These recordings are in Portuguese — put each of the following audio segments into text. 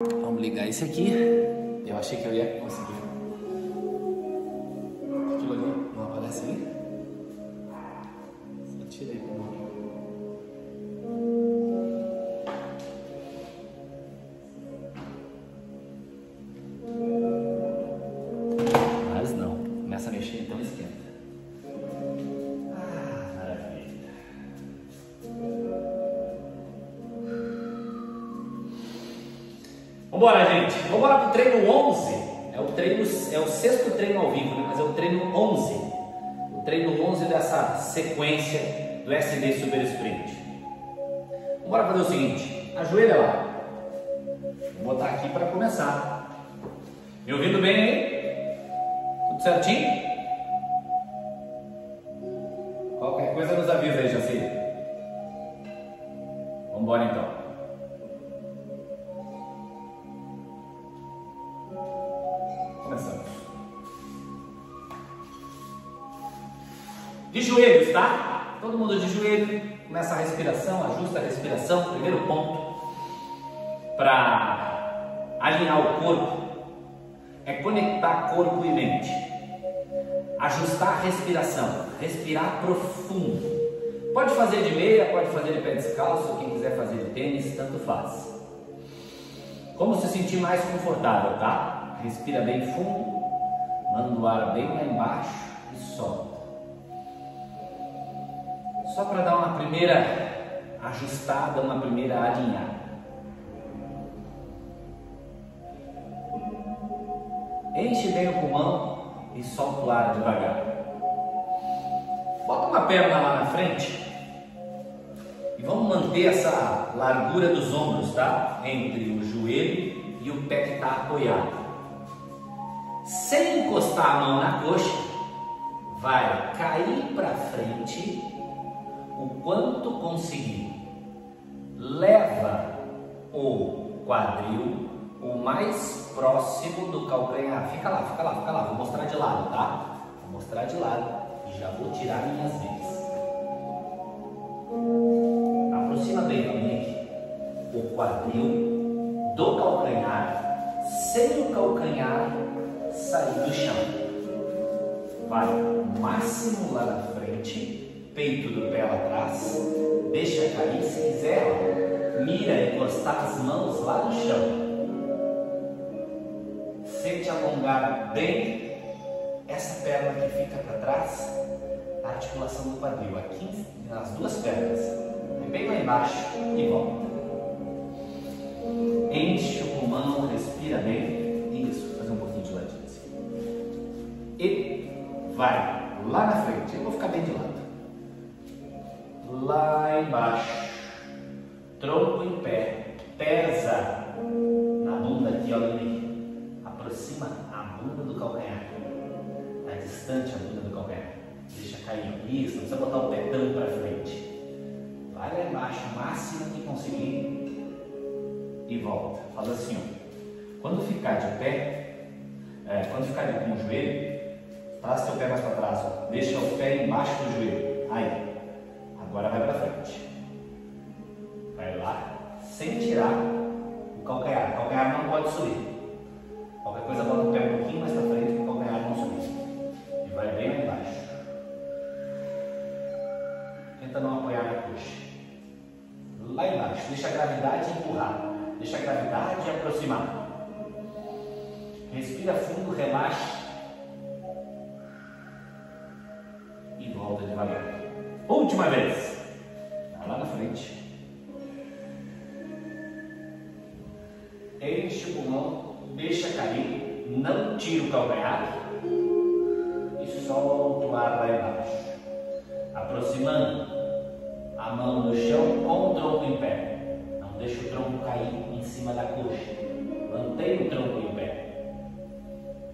Vamos ligar esse aqui. Eu achei que eu ia conseguir. Aquilo ali não aparece aí? Só tirei por mim. Mas não. Começa a mexer, então esquenta. Vambora, gente. Vambora pro treino 11. É o sexto treino ao vivo, né? Mas é o treino 11. O treino 11 dessa sequência do SD Super Sprint. Vambora fazer o seguinte. Ajoelha lá. Vou botar aqui para começar. Me ouvindo bem aí? Tudo certinho? Qualquer coisa nos avisa aí, Jaci. Vambora então. De joelhos, tá? Todo mundo de joelho. Começa a respiração, ajusta a respiração. Primeiro ponto para alinhar o corpo é conectar corpo e mente. Ajustar a respiração. Respirar profundo. Pode fazer de meia, pode fazer de pé descalço. Quem quiser fazer de tênis, tanto faz. Como se sentir mais confortável, tá? Respira bem fundo, manda o ar bem lá embaixo e solta. Só para dar uma primeira ajustada, uma primeira alinhada. Enche bem o pulmão e solta o ar devagar. Bota uma perna lá na frente e vamos manter essa largura dos ombros, tá? Entre o joelho e o pé que está apoiado. Sem encostar a mão na coxa, vai cair para frente o quanto conseguir. Leva o quadril o mais próximo do calcanhar. Fica lá, fica lá, fica lá. Vou mostrar de lado, tá? Vou mostrar de lado e já vou tirar minhas vezes. Aproxima bem da minha aqui. O quadril do calcanhar, sem o calcanhar sair do chão. Vai o máximo lá na frente, peito do pé lá atrás, deixa cair, se quiser, mira, encostar as mãos lá no chão. Sente alongar bem essa perna que fica para trás, a articulação do quadril, aqui nas duas pernas, bem lá embaixo e volta. Enche o pulmão, respira bem, isso, fazer um pouquinho de ladinho. E vai lá na frente. Eu vou ficar bem de lado. Lá embaixo. Tronco em pé. Pesa na bunda aqui, olha ali. Aproxima a bunda do calcanhar. Está distante a bunda do calcanhar. Deixa cair. Isso, não precisa botar o tetão para frente. Vai lá embaixo, o máximo que conseguir. E volta. Faz assim, ó. Quando ficar de pé, quando ficar com o joelho, traz seu pé mais para trás, ó. Deixa o pé embaixo do joelho. Aí, agora vai para frente. Vai lá, sem tirar o calcanhar. O calcanhar não pode subir. Qualquer coisa, bota o pé um pouquinho mais para frente para o calcanhar não subir. E vai bem lá embaixo. Tenta não apoiar na coxa. Lá embaixo, deixa a gravidade empurrar. Deixa a gravidade aproximar. Respira fundo, relaxa. E volta devagar. Última vez. Vai lá na frente. Enche o pulmão. Deixa cair. Não tira o calcanhar. E solta o ar lá embaixo. Aproximando a mão do chão com o tronco em pé. Não deixa o tronco cair em cima da coxa. Mantém o tronco em pé.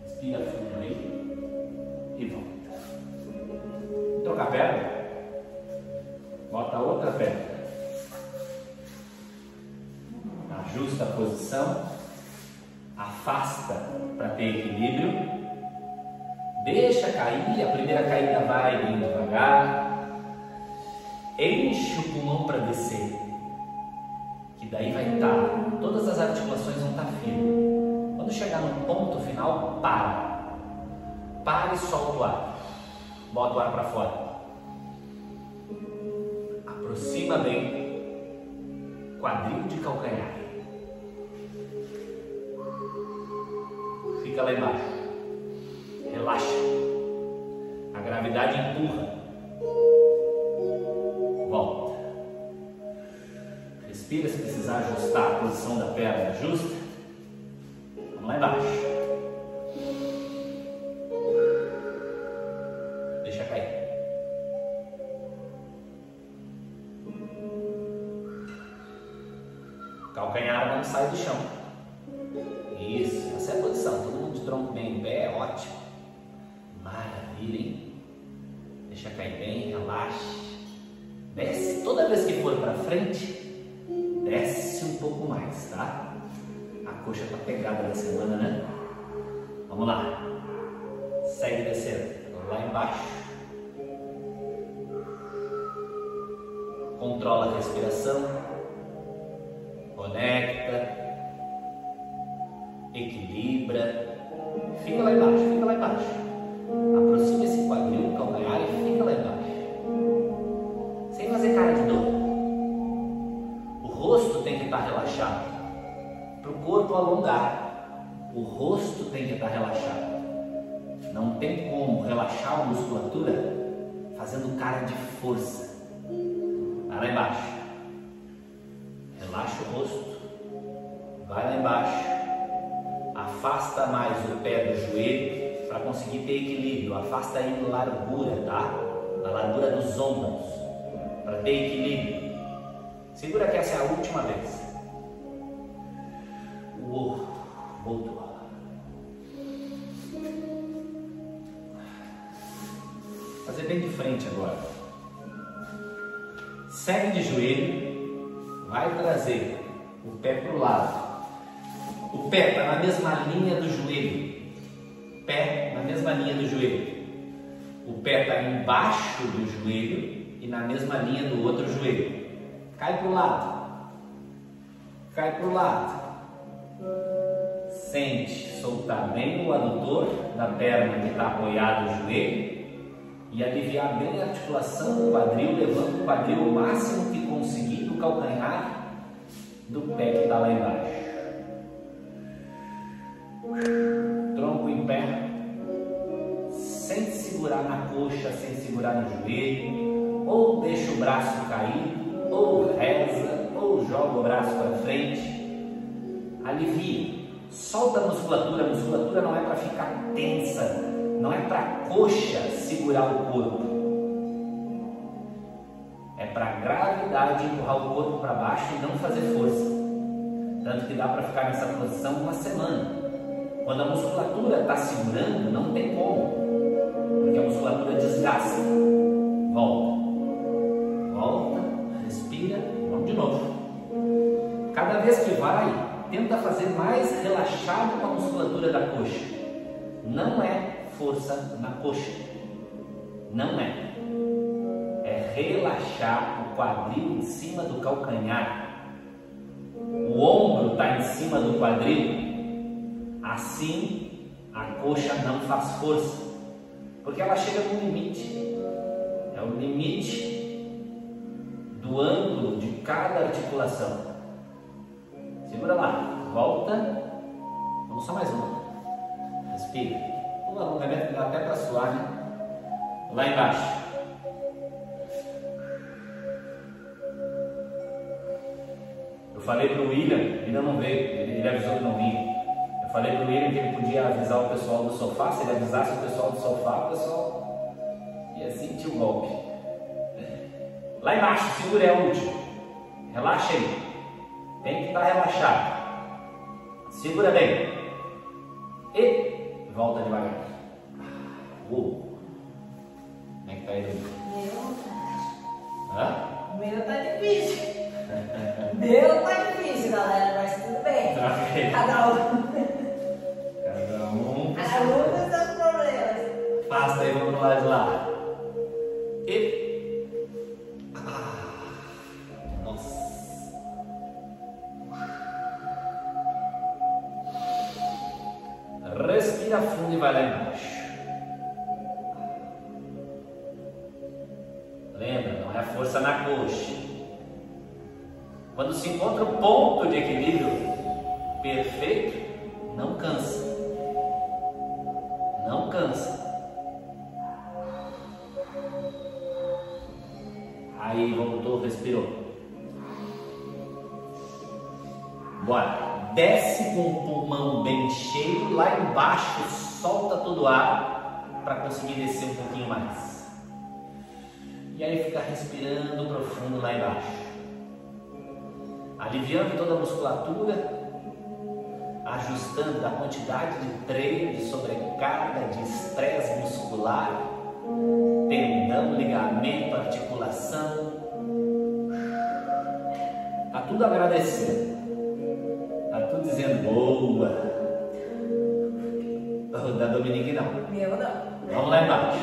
Respira fundo aí. E volta. Troca a perna, bota outra perna, ajusta a posição, afasta para ter equilíbrio, deixa cair, a primeira caída vai bem devagar, enche o pulmão para descer, E daí vai estar, todas as articulações vão estar firmes. Quando chegar no ponto final, para. Para e solta o ar. Bota o ar para fora. Aproxima bem. Quadril de calcanhar. Fica lá embaixo. Relaxa. A gravidade empurra. Volta. Respira se precisar ajustar a posição da perna. Ajusta. Vamos lá embaixo. Deixa cair. Calcanhar não sai do chão. Isso. Essa é a posição. Todo mundo de tronco bem em pé. É ótimo. Maravilha, hein? Deixa cair bem, relaxe. Desce, toda vez que for para frente, desce um pouco mais, tá? A coxa tá pegada na semana, né? Vamos lá. Segue descendo, lá embaixo. Controla a respiração. Conecta. Equilibra. Fica lá embaixo, fica lá embaixo. Aproxima esse quadril do calcanhar e fica lá embaixo. Sem fazer cara de dor. O rosto tem que estar relaxado. Para o corpo alongar, o rosto tem que estar relaxado. Não tem como relaxar a musculatura fazendo cara de força. Vai lá embaixo. Relaxa o rosto. Vai lá embaixo. Afasta mais o pé do joelho. Para conseguir ter equilíbrio, afasta aí a largura, tá? A largura dos ombros, para ter equilíbrio. Segura que essa é a última vez. Uou, voltou. Fazer bem de frente agora. Segue de joelho, vai trazer o pé para o lado. O pé está na mesma linha do joelho. Pé na mesma linha do joelho. O pé está embaixo do joelho e na mesma linha do outro joelho. Cai para o lado. Cai para o lado. Sente soltar bem o adutor da perna que está apoiado no joelho e aliviar bem a articulação do quadril, levando o quadril o máximo que conseguir do calcanhar do pé que está lá embaixo. Tronco em pé, sem segurar na coxa, sem segurar no joelho, ou deixa o braço cair, ou reza, ou joga o braço para frente. Alivia, solta a musculatura não é para ficar tensa, não é para a coxa segurar o corpo, é para a gravidade empurrar o corpo para baixo e não fazer força, tanto que dá para ficar nessa posição uma semana. Quando a musculatura está segurando, não tem como, porque a musculatura desgasta. Volta, volta, respira, vamos de novo. Cada vez que vai, tenta fazer mais relaxado com a musculatura da coxa. Não é força na coxa, não é. É relaxar o quadril em cima do calcanhar. O ombro está em cima do quadril. Assim, a coxa não faz força, porque ela chega no limite. É o limite do ângulo de cada articulação. Segura lá, volta. Vamos só mais uma. Respira. Um alongamento dá até para suar, né? Lá embaixo. Eu falei para o William, ele não veio, ele avisou que não vinha. Falei pro William que ele podia avisar o pessoal do sofá. Se ele avisasse o pessoal do sofá, o pessoal ia sentir o golpe. Lá embaixo, segura, é a última. Relaxa aí. Tem que estar relaxado. Segura bem. E volta devagar. Uou. Como é que tá aí? O meu tá difícil. Meu tá difícil, galera, mas tudo bem. Okay. Cada um com seus problemas. Passa aí, vamos lá de lá. E... Ah, nossa. Respira fundo e vai lá embaixo. Lembra, não é força na coxa. Quando se encontra o ponto de equilíbrio perfeito, não cansa. Não cansa. Aí voltou, respirou. Bora. Desce com o pulmão bem cheio. Lá embaixo, solta todo o ar para conseguir descer um pouquinho mais. E aí fica respirando profundo lá embaixo. Aliviando toda a musculatura. Ajustando a quantidade de treino, de sobrecarga, de estresse muscular. Tendão, ligamento, articulação. Tá tudo agradecendo. Tá tudo dizendo boa. Da Dominique não. Meu não. Vamos lá embaixo.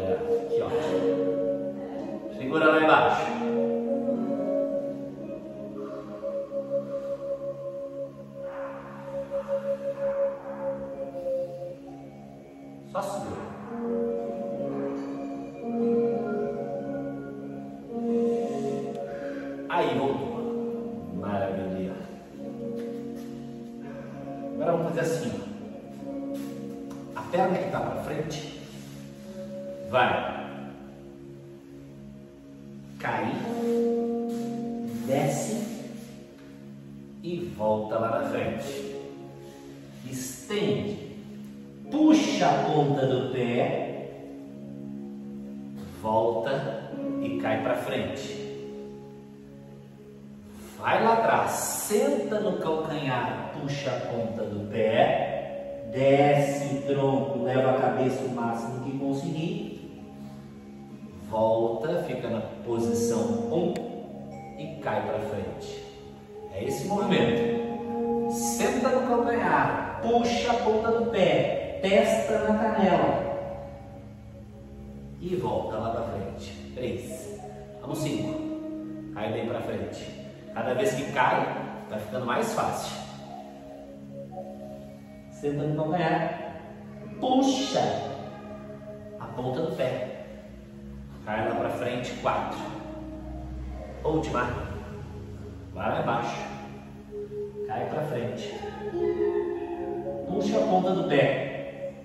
É, aqui ó. Segura lá embaixo. Só segura. Aí, voltou. Maravilha. Agora vamos fazer assim. A perna que está para frente vai cair, desce e volta lá na frente. Estende, puxa a ponta do pé, volta e cai para frente. Vai lá atrás, senta no calcanhar, puxa a ponta do pé, desce o tronco, leva a cabeça o máximo que conseguir, volta, fica na posição 1 e cai para frente. É esse movimento. Senta no calcanhar, puxa a ponta do pé, testa na canela e volta lá para frente. 3, vamos 5, cai bem para frente. Cada vez que cai, vai ficando mais fácil. Sentando para ganhar. Puxa a ponta do pé. Cai lá para frente. 4. Última. Vai lá embaixo. Cai para frente. Puxa a ponta do pé.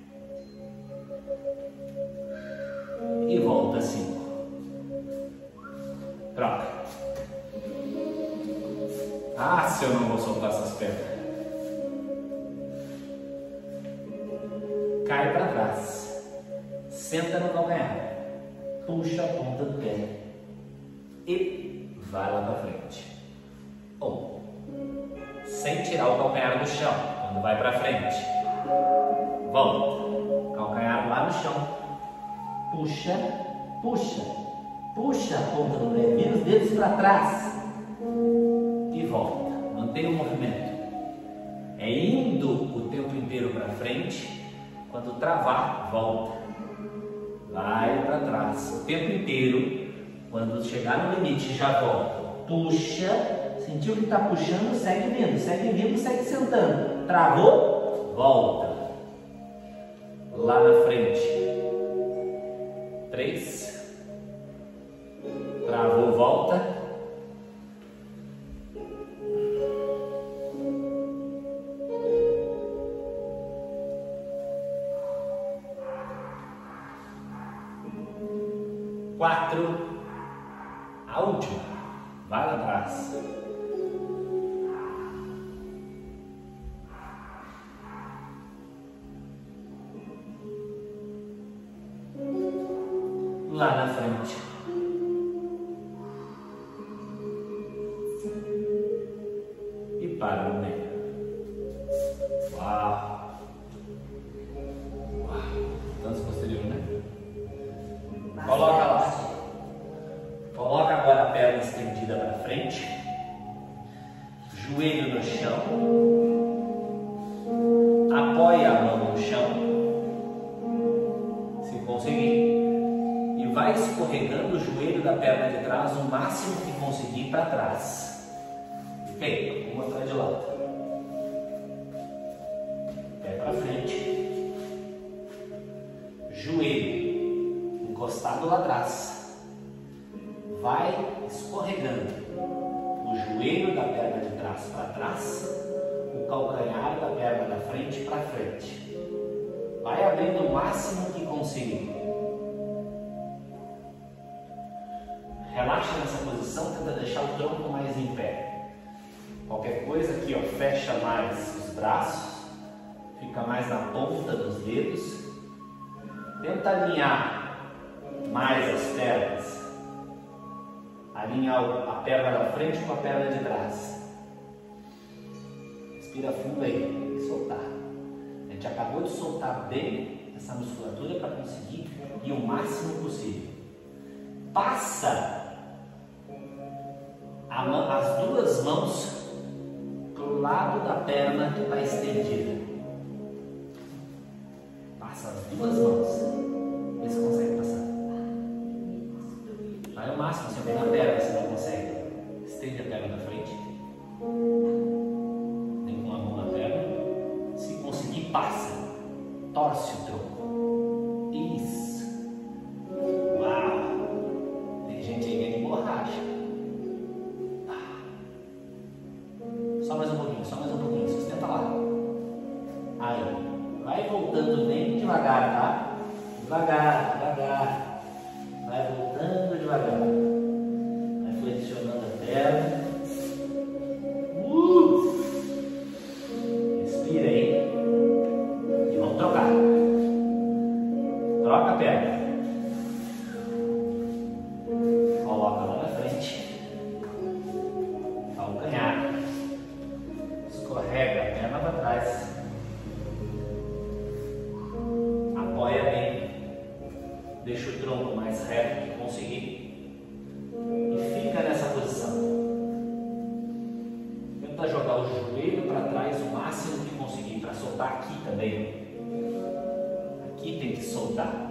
E volta 5. Troca. Ah, se eu não vou soltar essas pernas. Cai para trás. Senta no calcanhar. Puxa a ponta do pé. E vai lá para frente. 1. Sem tirar o calcanhar do chão. Quando vai para frente. Volta. Calcanhar lá no chão. Puxa, puxa. Puxa a ponta do pé. Vira os dedos para trás. E volta, mantenha o movimento. É indo o tempo inteiro para frente. Quando travar, volta. Vai para trás o tempo inteiro. Quando chegar no limite, já volta. Puxa, sentiu que está puxando, segue vindo, segue sentando. Travou, volta. Lá na frente. 3. Travou, volta. 4, a última, vai lá atrás. Lá na frente. E para no meio. Uau! Uau! Dança posterior, né? Coloca lá. Coloca agora a perna estendida para frente, joelho no chão, apoia a mão no chão, se conseguir, e vai escorregando o joelho da perna de trás o máximo que conseguir para trás. Ok, vou mostrar de lado. passado lá atrás. Vai escorregando o joelho da perna de trás para trás, o calcanhar da perna da frente para frente. Vai abrindo o máximo que conseguir. Relaxa nessa posição, tenta deixar o tronco mais em pé. Qualquer coisa aqui, ó, fecha mais os braços, fica mais na ponta dos dedos. Tenta alinhar mais as pernas. Alinhar a perna da frente com a perna de trás. Respira fundo aí e soltar. A gente acabou de soltar bem essa musculatura para conseguir ir o máximo possível. Passa as duas mãos para o lado da perna que está estendida. Passa as duas mãos. Vê se consegue passar. Vai o máximo, você vai na perna, você não consegue. Estende a perna na frente. Tem uma mão na perna. Se conseguir, passa. Torce o tronco. Isso. Uau! Tem gente aí que é de borracha. Só mais um pouquinho, só mais um pouquinho. Sustenta lá. Aí. Vai voltando bem devagar, tá? Devagar, devagar. Vai voltando devagar. Vai flexionando a perna. Respira aí. E vamos trocar. Troca a perna. Coloca lá na frente. Calcanhar. Escorrega a perna para trás. Deixa o tronco mais reto que conseguir e fica nessa posição. Tenta jogar o joelho para trás o máximo que conseguir, para soltar aqui também. Aqui tem que soltar.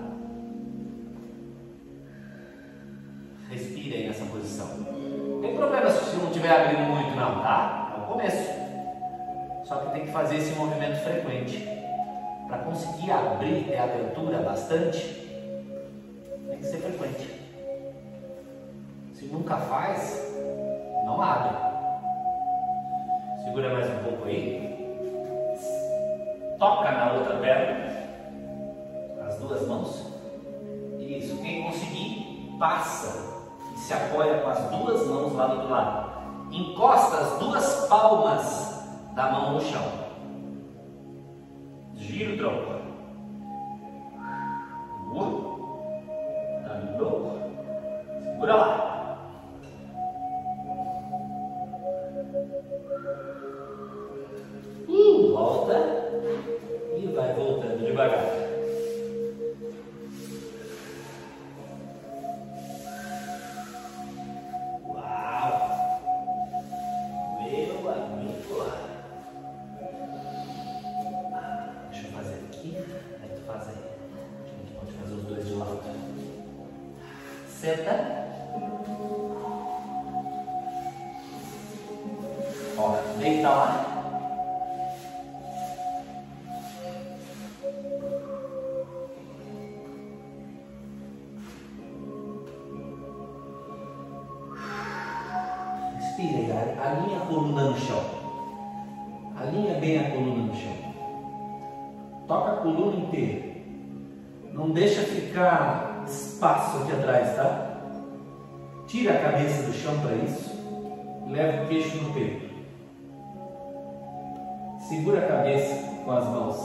Respira aí nessa posição. Não tem problema se não estiver abrindo muito não, tá? É o começo. Só que tem que fazer esse movimento frequente. Para conseguir abrir a abertura bastante, tem que ser frequente. Se nunca faz, não abre. Segura mais um pouco aí. Toca na outra perna. As duas mãos. Isso. Quem conseguir, passa. E se apoia com as duas mãos lá do outro lado. Encosta as duas palmas da mão no chão. Gira o tronco. Segura lá. Volta. E vai voltando devagar. Uau! Meu amigo! Deixa eu fazer aqui. Aí tu faz aí. A gente pode fazer os dois de lado. Senta. Ó, deita lá. Respira aí, alinha a coluna no chão. Alinha bem a coluna no chão. Toca a coluna inteira. Não deixa ficar espaço aqui atrás, tá? Tira a cabeça do chão para isso. Leva o queixo no peito. Segura a cabeça com as mãos.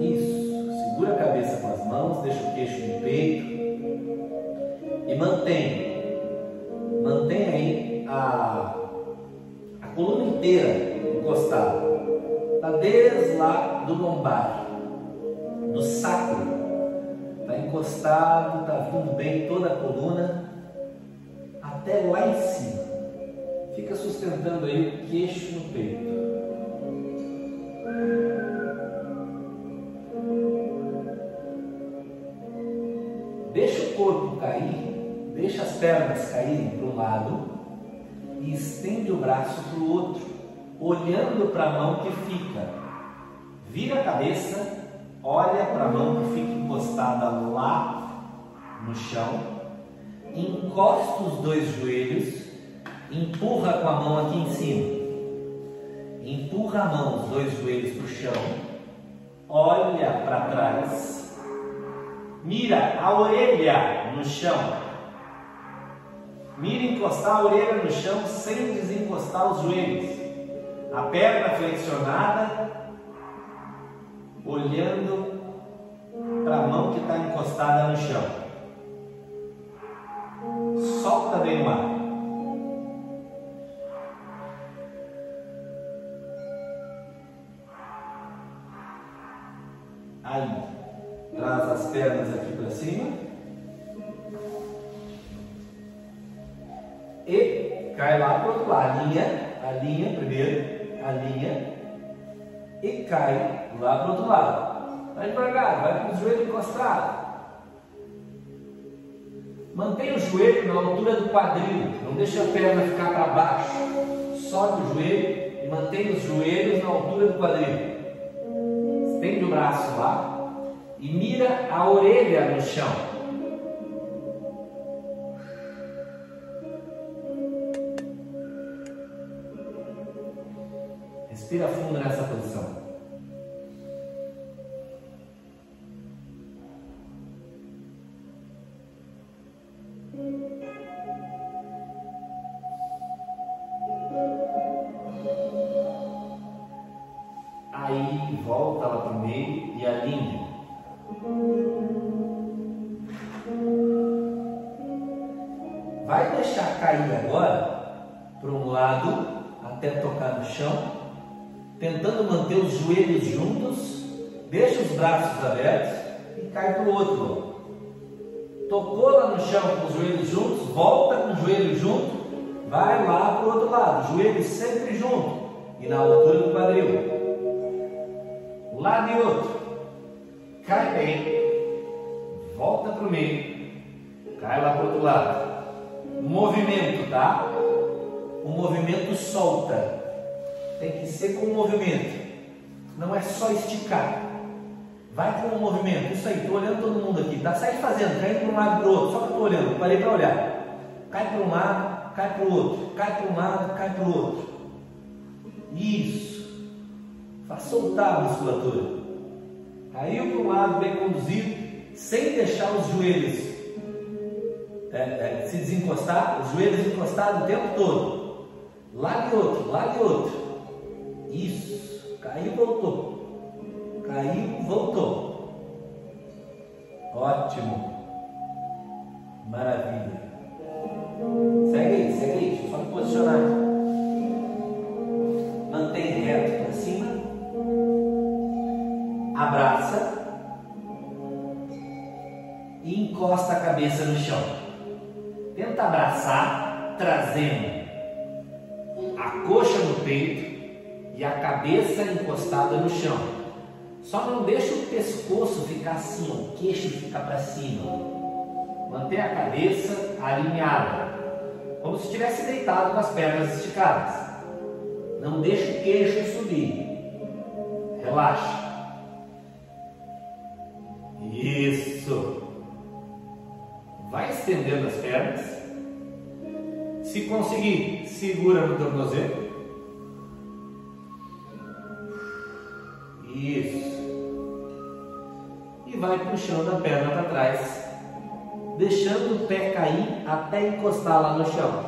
Isso. Segura a cabeça com as mãos, deixa o queixo no peito. E mantém. Mantém aí a coluna inteira encostada. Está desde lá do lombar, do sacro. Está encostado, está vindo bem toda a coluna, até lá em cima. Fica sustentando aí o queixo no peito. Deixa o corpo cair, deixa as pernas caírem para um lado e estende o braço para o outro, olhando para a mão que fica. Vira a cabeça olha para a mão que fica encostada lá no chão, encosta os dois joelhos, empurra com a mão aqui em cima, empurra a mão, os dois joelhos para o chão, olha para trás, mira a orelha no chão, mira encostar a orelha no chão sem desencostar os joelhos, a perna flexionada, olhando para a mão que está encostada no chão. Solta bem o ar. Aí, traz as pernas aqui para cima e cai lá para o outro lado. Alinha primeiro, alinha e cai lá para o outro lado. Vai devagar, vai com o joelho encostado. Mantém o joelho na altura do quadril, não deixa a perna ficar para baixo. Sobe o joelho e mantém os joelhos na altura do quadril. Estende o braço lá e mira a orelha no chão. Respira fundo nessa posição. Aí volta lá para o meio e alinha. Vai deixar cair agora para um lado até tocar no chão, tentando manter os joelhos juntos, deixa os braços abertos e cai para o outro. Tocou lá no chão com os joelhos juntos, volta com o joelho junto, vai lá para o outro lado, joelhos sempre junto e na altura do quadril. Um lado e outro. Cai bem, volta para o meio, cai lá para o outro lado. Movimento, tá? O movimento solta. Tem que ser com o movimento, não é só esticar. Vai com o movimento, isso aí, estou olhando todo mundo aqui, tá? Sai fazendo, cai para um lado para o outro, só que estou olhando, parei para olhar. Cai para um lado, cai para o outro, cai para um lado, cai para o outro. Isso, faz soltar a musculatura. Caiu para um lado bem conduzido, sem deixar os joelhos se desencostar, os joelhos encostados o tempo todo. Lado e outro, lado e outro. Isso, caiu, voltou, caiu, voltou. Ótimo, maravilha. Segue aí, deixa eu só me posicionar. Mantém reto para cima, abraça e encosta a cabeça no chão. Tenta abraçar trazendo a coxa no peito e a cabeça encostada no chão. Só não deixa o pescoço ficar assim, o queixo ficar para cima. Mantém a cabeça alinhada, como se estivesse deitado com as pernas esticadas. Não deixa o queixo subir. Relaxa. Isso. Vai estendendo as pernas. Se conseguir, segura no tornozelo. Vai puxando a perna para trás, deixando o pé cair até encostar lá no chão.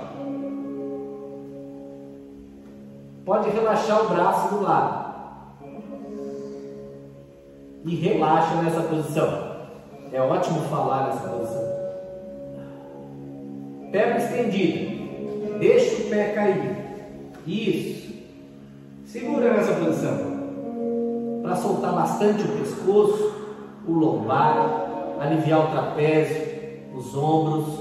Pode relaxar o braço do lado e relaxa nessa posição. É ótimo falar nessa posição. Perna estendida, deixa o pé cair. Isso. Segura nessa posição para soltar bastante o pescoço, o lombar, aliviar o trapézio, os ombros.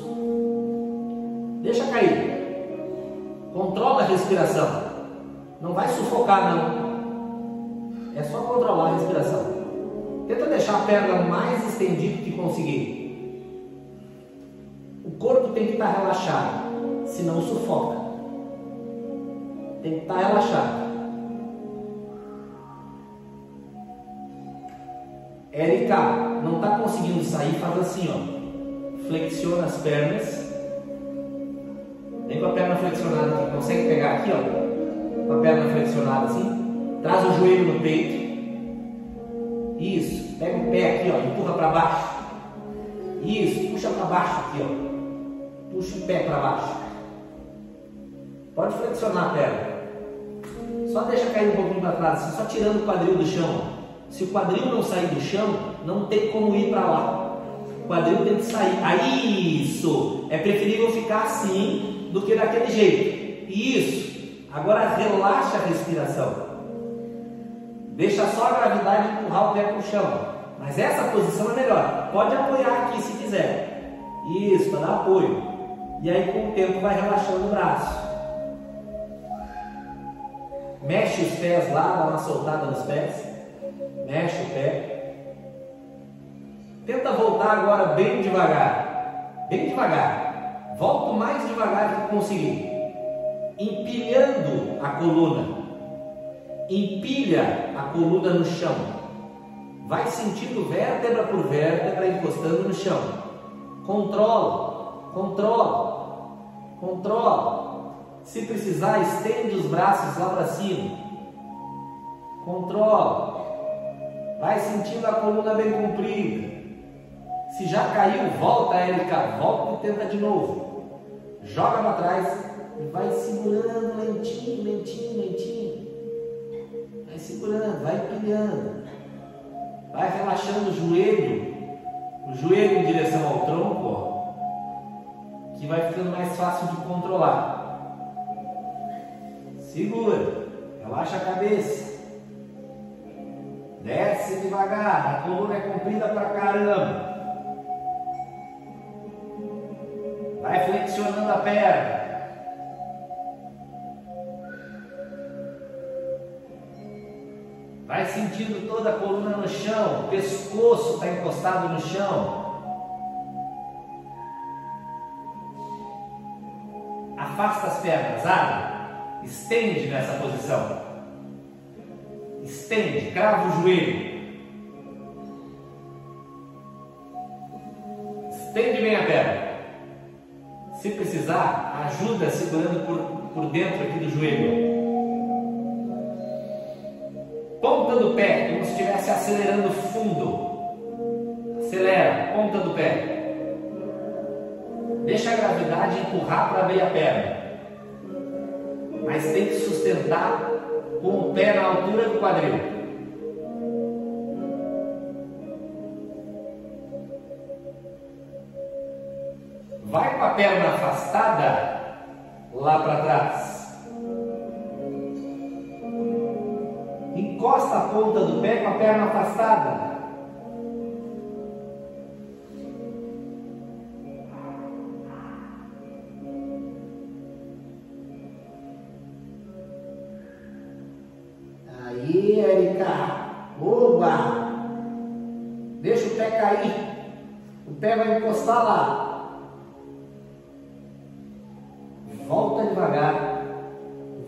Deixa cair. Controla a respiração. Não vai sufocar, não. É só controlar a respiração. Tenta deixar a perna mais estendida que conseguir. O corpo tem que estar relaxado, senão sufoca. Tem que estar relaxado. Érica, não está conseguindo sair, faz assim, ó. Flexiona as pernas. Vem com a perna flexionada aqui. Consegue pegar aqui, ó. Com a perna flexionada assim. Traz o joelho no peito. Isso. Pega o pé aqui, ó. Empurra para baixo. Isso. Puxa para baixo aqui, ó. Puxa o pé para baixo. Pode flexionar a perna. Só deixa cair um pouquinho para trás. Assim, só tirando o quadril do chão. Se o quadril não sair do chão, não tem como ir para lá. O quadril tem que sair. Aí, isso! É preferível ficar assim do que daquele jeito. Isso! Agora relaxa a respiração. Deixa só a gravidade empurrar o pé para o chão. Mas essa posição é melhor. Pode apoiar aqui se quiser. Isso, para dar apoio. E aí com o tempo vai relaxando o braço. Mexe os pés lá, dá uma soltada nos pés. Mexe o pé. Tenta voltar agora bem devagar. Bem devagar. Volta o mais devagar que conseguir. Empilhando a coluna. Empilha a coluna no chão. Vai sentindo vértebra por vértebra encostando no chão. Controla. Controla. Controla. Se precisar, estende os braços lá para cima. Controla. Vai sentindo a coluna bem comprida. Se já caiu, volta, Érica. Volta e tenta de novo. Joga para trás e vai segurando lentinho, lentinho, lentinho. Vai segurando, vai empilhando. Vai relaxando o joelho em direção ao tronco, ó, que vai ficando mais fácil de controlar. Segura, relaxa a cabeça. Desce devagar, a coluna é comprida pra caramba. Vai flexionando a perna. Vai sentindo toda a coluna no chão, o pescoço está encostado no chão. Afasta as pernas, abre, estende nessa posição. Estende, crava o joelho. Estende bem a perna. Se precisar, ajuda segurando por dentro aqui do joelho. Ponta do pé, como se estivesse acelerando fundo. Acelera, ponta do pé. Deixa a gravidade empurrar para meia perna. Mas tem que sustentar com o pé na altura do quadril. Vai com a perna afastada lá para trás. Encosta a ponta do pé com a perna afastada. Deixa o pé cair. O pé vai encostar lá. Volta devagar.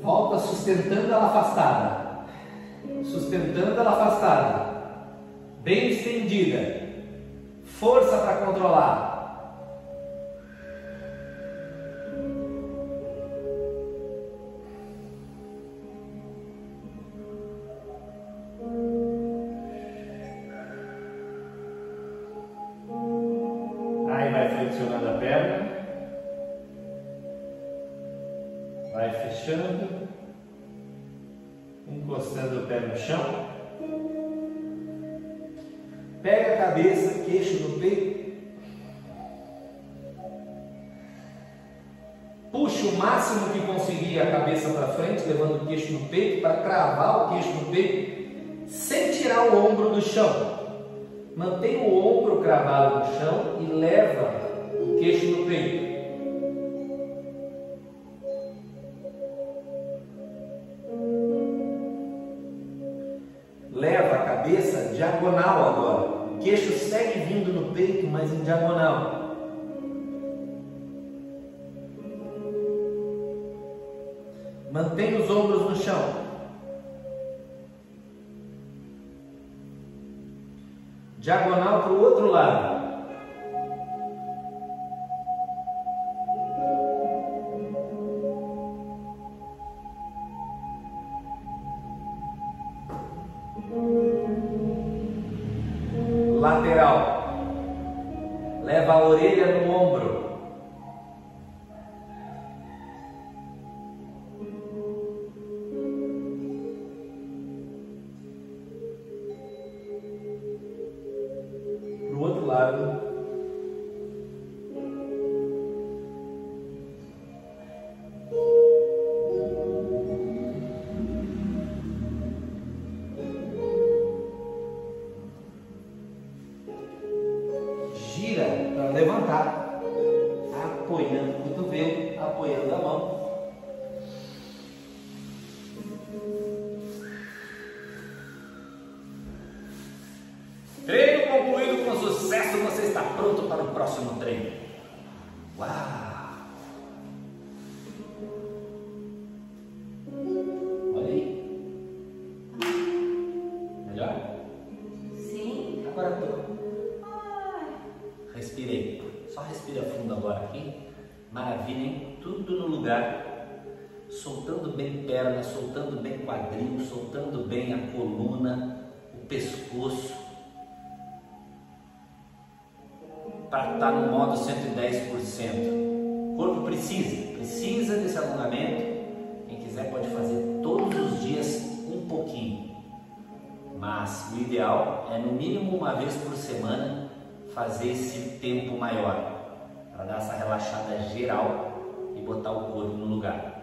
Volta sustentando ela afastada. Sustentando ela afastada. Bem estendida. Força para controlar. Vai fechando, encostando o pé no chão. Pega a cabeça, queixo do peito. Puxa o máximo que conseguir a cabeça para frente, levando o queixo no peito, para cravar o queixo no peito, sem tirar o ombro do chão. Mantém o ombro cravado no chão e leva o queixo no peito. Leva a cabeça diagonal agora. O queixo segue vindo no peito, mas em diagonal. Mantém os ombros no chão. diagonal para o outro lado. Lateral. Leva a orelha no ombro. Pro outro lado. Levantar, apoiando o cotovelo, apoiando a mão. Treino concluído com sucesso, você está pronto para o próximo treino. Uau! Olha aí. Melhor? Sim. Agora tô. Respirei, só respira fundo agora aqui, maravilha, hein? Tudo no lugar, soltando bem perna, soltando bem quadril, soltando bem a coluna, o pescoço, para estar no modo 110%. O corpo precisa desse alongamento, quem quiser pode fazer todos os dias um pouquinho, mas o ideal é no mínimo uma vez por semana, fazer esse tempo maior, para dar essa relaxada geral e botar o corpo no lugar.